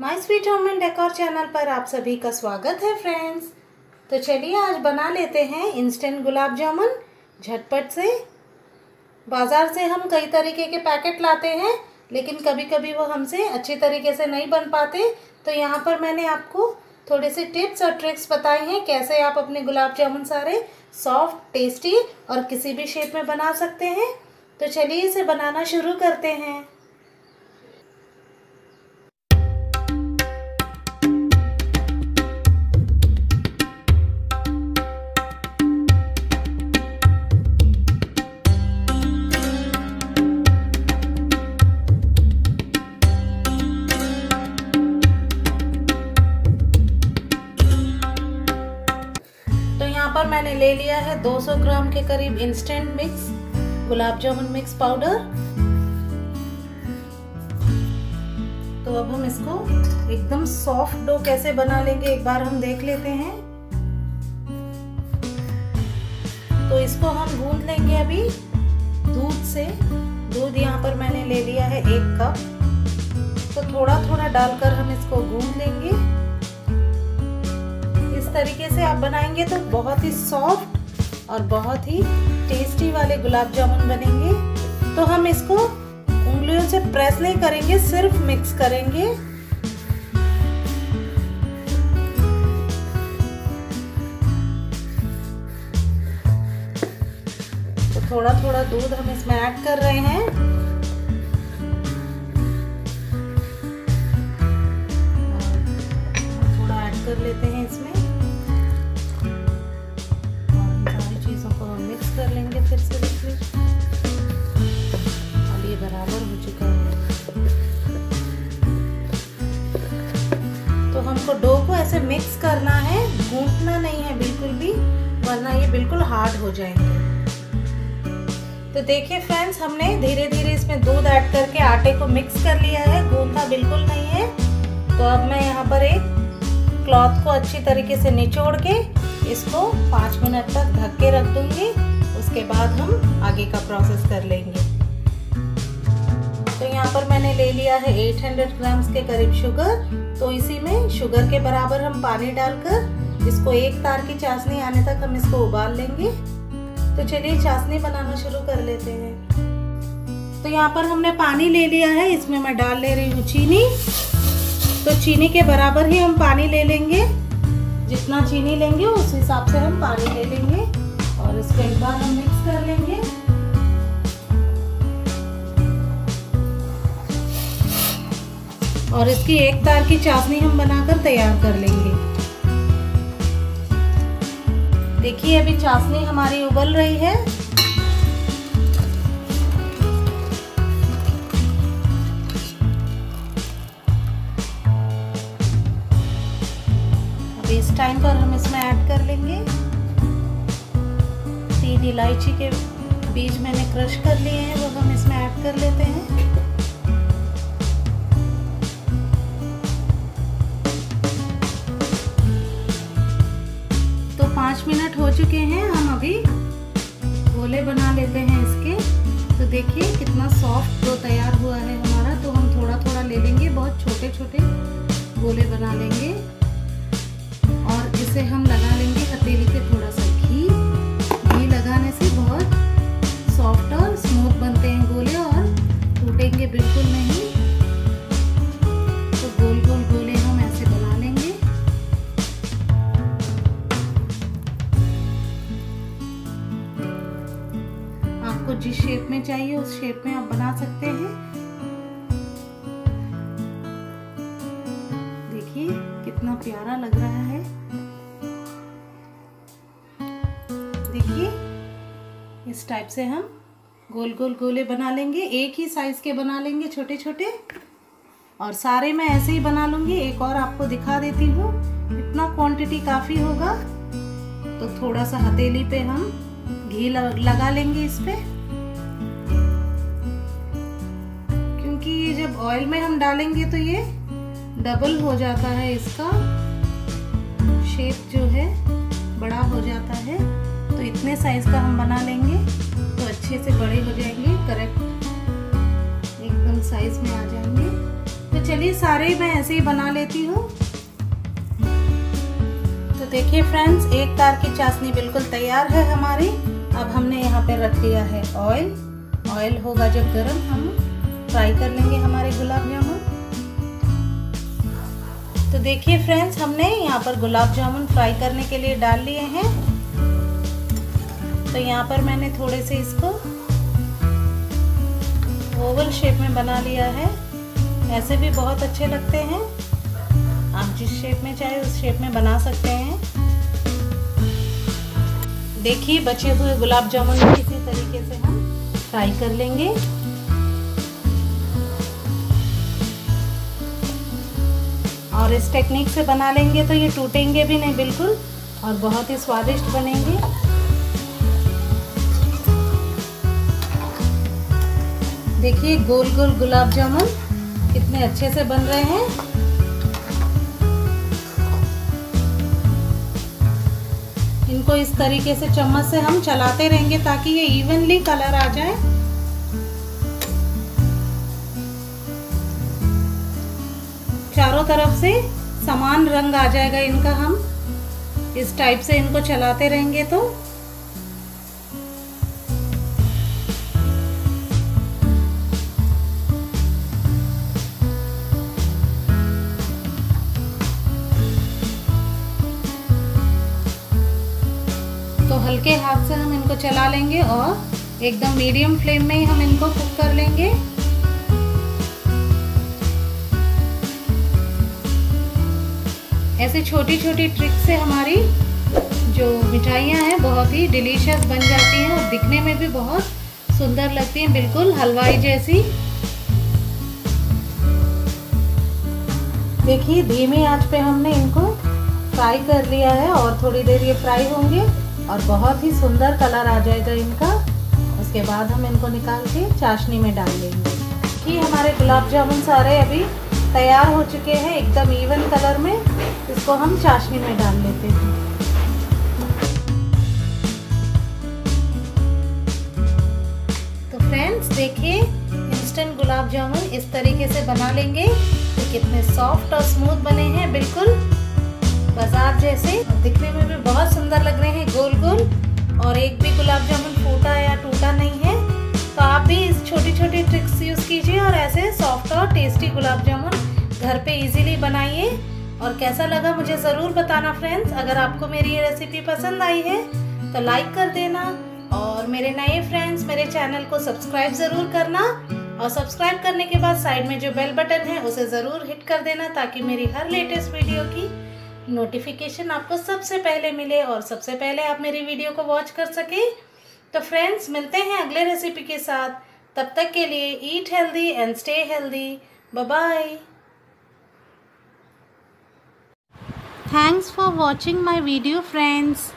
My sweet home and decor channel पर आप सभी का स्वागत है फ्रेंड्स। तो चलिए आज बना लेते हैं इंस्टेंट गुलाब जामुन झटपट से। बाज़ार से हम कई तरीके के पैकेट लाते हैं, लेकिन कभी कभी वो हमसे अच्छी तरीके से नहीं बन पाते। तो यहाँ पर मैंने आपको थोड़े से टिप्स और ट्रिक्स बताए हैं कैसे आप अपने गुलाब जामुन सारे सॉफ्ट, टेस्टी और किसी भी शेप में बना सकते हैं। तो चलिए इसे बनाना शुरू करते हैं। पर मैंने ले लिया है 200 ग्राम के करीब instant mix gulab jamun mix powder. तो अब हम इसको एकदम सॉफ्ट डो कैसे बना लेंगे एक बार हम देख लेते हैं। तो इसको हम गूंद लेंगे अभी दूध से। दूध यहाँ पर मैंने ले लिया है 1 कप। तो थोड़ा थोड़ा डालकर हम इसको गूंद लेंगे। तरीके से आप बनाएंगे तो बहुत ही सॉफ्ट और बहुत ही टेस्टी वाले गुलाब जामुन बनेंगे। तो हम इसको उंगलियों से प्रेस नहीं करेंगे, सिर्फ मिक्स करेंगे। तो थोड़ा थोड़ा दूध हम इसमें ऐड कर रहे हैं। थोड़ा ऐड कर लेते हैं इसमें। कर लेंगे फिर से इसमें। अब ये बराबर हो चुका है। तो हमको डो को ऐसे मिक्स करना है, गूंथना नहीं है बिल्कुल भी, वरना ये बिल्कुल हार्ड हो जाएंगे। तो देखिए फ्रेंड्स, हमने धीरे धीरे इसमें दूध ऐड करके आटे को मिक्स कर लिया है, गूंथना बिल्कुल नहीं है। तो अब मैं यहाँ पर एक क्लॉथ को अच्छी तरीके से निचोड़ के इसको 5 मिनट तक ढक के रख दूंगी। उसके बाद हम आगे का प्रोसेस कर लेंगे। तो यहाँ पर मैंने ले लिया है 800 ग्राम्स के करीब शुगर। तो इसी में शुगर के बराबर हम पानी डालकर इसको 1 तार की चाशनी आने तक हम इसको उबाल लेंगे। तो चलिए चाशनी बनाना शुरू कर लेते हैं। तो यहाँ पर हमने पानी ले लिया है, इसमें मैं डाल ले रही हूँ चीनी। तो चीनी के बराबर ही हम पानी ले लेंगे। जितना चीनी लेंगे उस हिसाब से हम पानी ले लेंगे और इसको एक बार हम मिक्स कर लेंगे। और इसकी 1 तार की चाशनी हम बनाकर तैयार कर लेंगे। देखिए अभी चाशनी हमारी उबल रही है। इस टाइम पर हम इसमें ऐड कर लेंगे 3 इलायची के बीज मैंने क्रश कर लिए हैं, वो हम इसमें ऐड कर लेते हैं। तो 5 मिनट हो चुके हैं, हम अभी गोले बना लेते हैं इसके। तो देखिए कितना सॉफ्ट डो तैयार हुआ है हमारा। तो हम थोड़ा थोड़ा ले लेंगे, बहुत छोटे छोटे गोले बना लेंगे और इसे हम लगा लेंगे हथेली पे थोड़ा सा घी। घी लगाने से बहुत सॉफ्ट और स्मूथ बनते हैं गोले और टूटेंगे बिल्कुल नहीं। तो गोल गोल गोले हम ऐसे बना लेंगे। आपको जिस शेप में चाहिए उस शेप में आप बना सकते हैं। कितना प्यारा लग रहा है, देखिए। इस टाइप से हम गोल गोल गोले बना लेंगे, एक ही साइज के बना लेंगे छोटे छोटे। और सारे मैं ऐसे ही बना लूंगी। एक और आपको दिखा देती हूँ, इतना क्वांटिटी काफी होगा। तो थोड़ा सा हथेली पे हम घी लगा लेंगे इस पे, क्योंकि जब ऑयल में हम डालेंगे तो ये डबल हो जाता है, इसका शेप जो है बड़ा हो जाता है। तो इतने साइज का हम बना लेंगे तो अच्छे से बड़े हो जाएंगे, करेक्ट एकदम साइज में आ जाएंगे। तो चलिए सारे मैं ऐसे ही बना लेती हूँ। तो देखिए फ्रेंड्स, एक तार की चाशनी बिल्कुल तैयार है हमारी। अब हमने यहाँ पे रख लिया है ऑयल। ऑयल होगा जब गर्म हम फ्राई कर लेंगे हमारे गुलाब जामुन। तो देखिए फ्रेंड्स, हमने यहाँ पर गुलाब जामुन फ्राई करने के लिए डाल लिए हैं। तो यहाँ पर मैंने थोड़े से इसको ओवल शेप में बना लिया है। ऐसे भी बहुत अच्छे लगते हैं, आप जिस शेप में चाहे उस शेप में बना सकते हैं। देखिए बचे हुए गुलाब जामुन को इसी तरीके से हम फ्राई कर लेंगे। और इस टेक्निक से बना लेंगे तो ये टूटेंगे भी नहीं बिल्कुल, और बहुत ही स्वादिष्ट बनेंगे। देखिए गोल गोल गुलाब जामुन कितने अच्छे से बन रहे हैं। इनको इस तरीके से चम्मच से हम चलाते रहेंगे ताकि ये इवनली कलर आ जाए। चारों तरफ से समान रंग आ जाएगा इनका। हम इस टाइप से इनको चलाते रहेंगे तो हल्के हाथ से हम इनको चला लेंगे और एकदम मीडियम फ्लेम में ही हम इनको कुक कर लेंगे। ऐसे छोटी छोटी ट्रिक से हमारी जो मिठाइयाँ हैं बहुत ही डिलीशियस बन जाती हैं और दिखने में भी बहुत सुंदर लगती हैं, बिल्कुल हलवाई जैसी। देखिए धीमी आंच पे हमने इनको फ्राई कर लिया है और थोड़ी देर ये फ्राई होंगे और बहुत ही सुंदर कलर आ जाएगा इनका। उसके बाद हम इनको निकाल के चाशनी में डाल लेंगे। कि हमारे गुलाब जामुन सारे अभी तैयार हो चुके हैं एकदम इवन कलर में। इसको हम चाशनी में डाल लेते हैं। तो फ्रेंड्स देखिए, इंस्टेंट गुलाब जामुन इस तरीके से बना लेंगे तो कितने सॉफ्ट और स्मूथ बने हैं, बिल्कुल बाजार जैसे। दिखने में भी बहुत सुंदर लग रहे हैं गोल गोल, और एक भी गुलाब जामुन फूटा या टूटा नहीं है। तो आप भी इस छोटी छोटी ट्रिक्स यूज़ कीजिए और ऐसे सॉफ्ट और टेस्टी गुलाब जामुन घर पे इजीली बनाइए। और कैसा लगा मुझे ज़रूर बताना फ्रेंड्स। अगर आपको मेरी ये रेसिपी पसंद आई है तो लाइक कर देना, और मेरे नए फ्रेंड्स मेरे चैनल को सब्सक्राइब ज़रूर करना। और सब्सक्राइब करने के बाद साइड में जो बेल बटन है उसे ज़रूर हिट कर देना ताकि मेरी हर लेटेस्ट वीडियो की नोटिफिकेशन आपको सबसे पहले मिले और सबसे पहले आप मेरी वीडियो को वॉच कर सकें। तो फ्रेंड्स मिलते हैं अगले रेसिपी के साथ, तब तक के लिए eat healthy and stay healthy. Bye bye. Thanks for watching my video friends.